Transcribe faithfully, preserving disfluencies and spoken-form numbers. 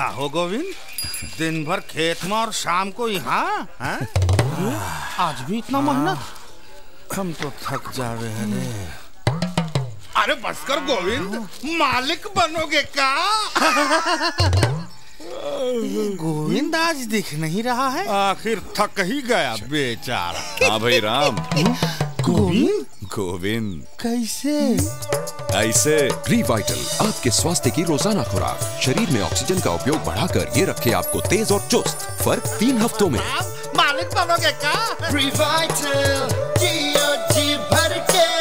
का हो गोविंद, दिन भर खेत में और शाम को यहाँ। आज भी इतना मेहनत, हम तो थक जावे हैं। अरे बस कर गोविंद, मालिक बनोगे का? गोविंद आज दिख नहीं रहा है, आखिर थक ही गया बेचारा। हाँ भाई राम। गोविंद गोविंद कैसे? ऐसे। रिवाइटल, आपके स्वास्थ्य की रोजाना खुराक। शरीर में ऑक्सीजन का उपयोग बढ़ाकर ये रखे आपको तेज और चुस्त। फर्क तीन हफ्तों में। मालिक बनोगे का? रिवाइटल, जियो जी भर के।